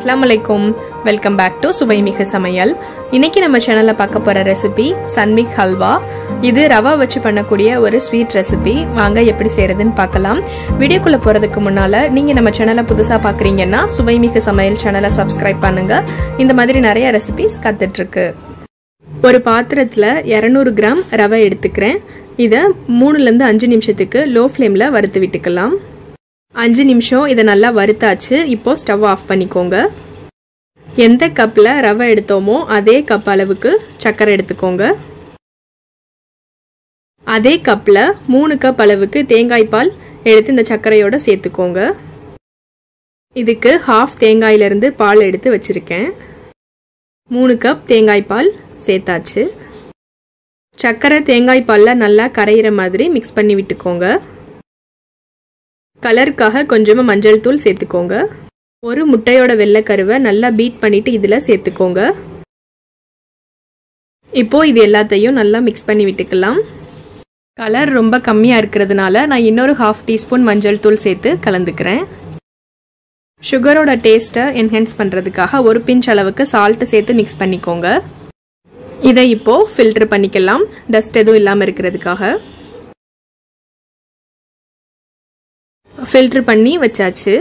Assalamu alaikum. Welcome back to Suvaimigu Samayal. இன்னைக்கு நம்ம சேனல்ல பார்க்க போற ரெசிபி சன்மிக் ஹல்வா. இது ரவா வச்சு பண்ணக்கூடிய ஒரு ஸ்வீட் ரெசிபி. வாங்க எப்படி செய்யறதுன்னு பார்க்கலாம். வீடியோக்குள்ள போறதுக்கு முன்னால நீங்க நம்ம சேனலை புதுசா பார்க்கறீங்கன்னா சுவைமிகு சமையல் சேனலை Subscribe பண்ணுங்க. இந்த மாதிரி நிறைய ரெசிபீஸ் காத்துட்டு இருக்கு. ஒரு பாத்திரத்துல 200 கிராம் ரவை எடுத்துக்கிறேன். இத 3ல இருந்து 5 நிமிஷத்துக்கு லோ ஃப்ளேம்ல வறுத்து விட்டுக்கலாம். 5 நிமிஷம் இத நல்லா வறுத்தாச்சு. இப்போ ஸ்டவ் ஆஃப் பண்ணிக்கோங்க. எந்த கப்ல ரவை எடுத்தோமோ அதே கப் அளவுக்கு சக்கரை எடுத்துக்கோங்க. அதே கப்ல 3 கப் அளவுக்கு தேங்காய் பால் எடுத்து இந்த சக்கரையோட சேர்த்துக்கோங்க. இதுக்கு 1/2 தேங்காயில இருந்து பால் எடுத்து வச்சிருக்கேன். 3 கப் தேங்காய் பால் சேர்த்தாச்சு. சக்கரை தேங்காய் பால்ல நல்லா கரையிற மாதிரி mix பண்ணி விட்டுக்கோங்க. கலர்க்காக கொஞ்சமா மஞ்சள் தூள் சேர்த்துக்கோங்க. ஒரு முட்டையோட வெள்ளை கருவை நல்லா பீட் பண்ணிட்டு இதல சேர்த்துக்கோங்க. இப்போ இது எல்லாத்தையும் நல்லா mix பண்ணி விட்டுக்கலாம். கலர் ரொம்ப கம்மியா இருக்குிறதுனால நான் இன்னொரு 1/2 டீஸ்பூன் மஞ்சள் தூள் சேர்த்து கலந்துக்கிறேன். சுகரோட டேஸ்ட்டை என்ஹான்ஸ் பண்றதுக்காக ஒரு பிஞ்ச் அளவுக்கு salt சேர்த்து mix பண்ணிக்கோங்க. இத இப்போ ஃபில்டர் பண்ணிக்கலாம். டஸ்ட் எதுவும் இல்லாம இருக்குிறதுக்காக ஃபில்டர் பண்ணி வச்சாச்சு.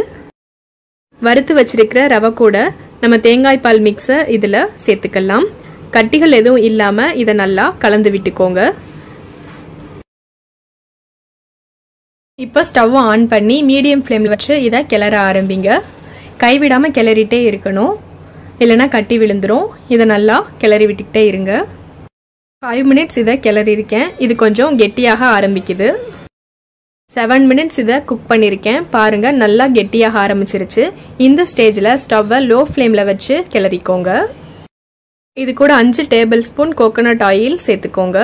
வறுத்து வச்சிருக்கிற ரவை கூட நம்ம தேங்காய் பால் மிக்ஸ் இதல சேர்த்துக்கலாம். கட்டிகள் எதுவும் இல்லாம இத நல்லா கலந்து விட்டுக்கோங்க. இப்போ ஸ்டவ் ஆன் பண்ணி மீடியம் ஃப்ளேம்ல வச்சு இத கிளற ஆரம்பிங்க. கைவிடாம கிளறிட்டே இருக்கணும். இல்லனா கட்டி விழுந்துரும். இத நல்லா கிளறி விட்டுட்டே இருங்க. 5 minutes இத கிளறி இருக்கேன். இது கொஞ்சம் கெட்டியாக ஆரம்பிக்குது. 7 minutes இத குக் பண்ணிருக்கேன். பாருங்க நல்லா கெட்டியாக ஆரம்பிச்சிருச்சு. இந்த ஸ்டேஜ்ல ஸ்டவ்வை லோ ஃப்ளேம்ல வச்சு கிளறிக்கோங்க. இது கூட 5 டேபிள்ஸ்பூன் கோகனட் ஆயில் சேர்த்துக்கோங்க.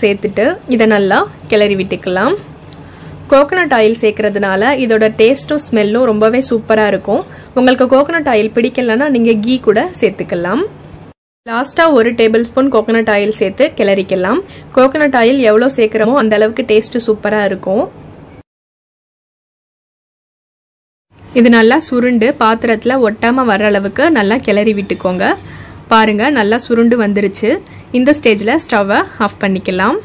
சேர்த்துட்டு இத நல்லா கிளறி விட்டுக்கலாம். கோகனட் ஆயில் சேர்க்கிறதுனால இதோட டேஸ்டும் ஸ்மெல்லும் ரொம்பவே சூப்பரா இருக்கும். உங்களுக்கு கோகனட் ஆயில் பிடிக்கலனா நீங்க கீ கூட சேர்த்துக்கலாம். லாஸ்டா 1 டேபிள்ஸ்பூன் கோகனட் ஆயில் சேர்த்து கிளறிக்கலாம். கோகனட் ஆயில் எவ்வளவு சேர்க்கறமோ அந்த அளவுக்கு டேஸ்ட் சூப்பரா இருக்கும். இது நல்லா சுருண்டு பாத்திரத்துல ஒட்டாம வர அளவுக்கு நல்லா கிளறி விட்டுக்கோங்க. பாருங்க நல்லா சுருண்டு வந்துருச்சு. இந்த ஸ்டேஜ்ல ஸ்டவ்வை ஆஃப் பண்ணிக்கலாம்.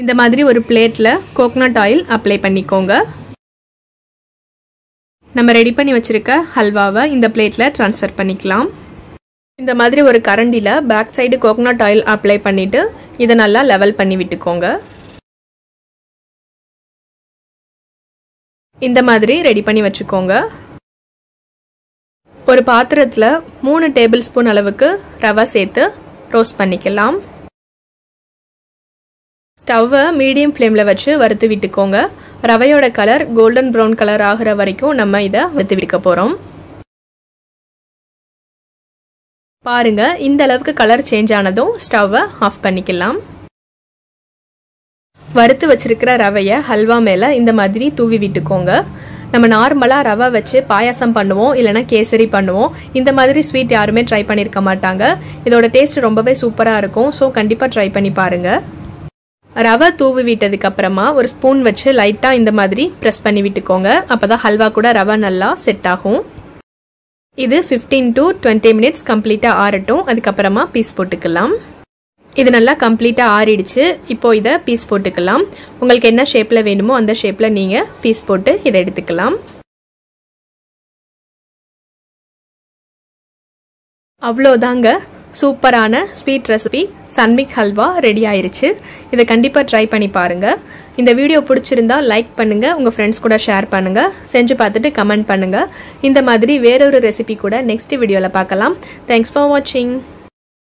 இந்த மாதிரி ஒரு பிளேட்ல கோகனட் ஆயில் அப்ளை பண்ணிக்கோங்க. நம்ம ரெடி பண்ணி வச்சிருக்க ஹல்வாவை இந்த பிளேட்ல ட்ரான்ஸ்ஃபர் பண்ணிக்கலாம். இந்த மாதிரி ஒரு கரண்டில back side coconut oil apply பண்ணிட்டு இத நல்லா லெவல் பண்ணி விட்டுக்கோங்க. இந்த மாதிரி ரெடி பண்ணி வச்சுக்கோங்க. ஒரு பாத்திரத்துல 3 டேபிள்ஸ்பூன் அளவுக்கு ரவை சேர்த்து ரோஸ்ட் பண்ணிக்கலாம். ஸ்டவ்வை மீடியம் ஃப்ளேம்ல வச்சு வறுத்து விட்டுக்கோங்க. ரவையோட கலர் கோல்டன் பிரவுன் கலர் ஆகுற வரைக்கும் நம்ம இத வறுத்து விடுக்க போறோம். பாருங்க இந்த அளவுக்கு கலர் சேஞ்ச் ஆனதும் ஸ்டவ்வை ஆஃப் பண்ணிக்கலாம். வறுத்து வச்சிருக்கிற ரவையை ஹல்வா மேல இந்த மாதிரி தூவி விட்டுக்கோங்க. நம்ம நார்மலா ரவை வச்சு பாயாசம் பண்ணுவோம், இல்லனா கேசரி பண்ணுவோம். இந்த மாதிரி ஸ்வீட் யாருமே ட்ரை பண்ணிருக்க மாட்டாங்க. இதோட டேஸ்ட் ரொம்பவே சூப்பரா இருக்கும். சோ கண்டிப்பா ட்ரை பண்ணி பாருங்க. ரவை தூவி விட்டதுக்கு அப்புறமா ஒரு ஸ்பூன் வச்சு லைட்டா இந்த மாதிரி பிரஸ் பண்ணி விட்டுக்கோங்க. அப்பதான் ஹல்வா கூட ரவை நல்லா செட் ஆகும். இது 15 to 20 மினிட்ஸ் கம்ப்ளீட்டா ஆறட்டும். அதுக்கப்புறமா பீஸ் போட்டுக்கலாம். இது நல்லா கம்ப்ளீட்டா ஆறிடுச்சு. இப்போ இத பீஸ் போட்டுக்கலாம். உங்களுக்கு என்ன ஷேப்ல வேணுமோ அந்த ஷேப்ல நீங்க பீஸ் போட்டு இதை எடுத்துக்கலாம். அவ்வளோதாங்க. சூப்பரான ஸ்வீட் ரெசிபி சன்மிக் ஹல்வா ரெடி ஆயிருச்சு. இதை கண்டிப்பா ட்ரை பண்ணி பாருங்க. இந்த வீடியோ பிடிச்சிருந்தா லைக் பண்ணுங்க. உங்க ஃப்ரெண்ட்ஸ் கூட ஷேர் பண்ணுங்க. செஞ்சு பார்த்துட்டு கமெண்ட் பண்ணுங்க. இந்த மாதிரி வேறொரு ரெசிபி கூட நெக்ஸ்ட் வீடியோல பார்க்கலாம். தேங்க்ஸ் ஃபார் வாட்சிங்.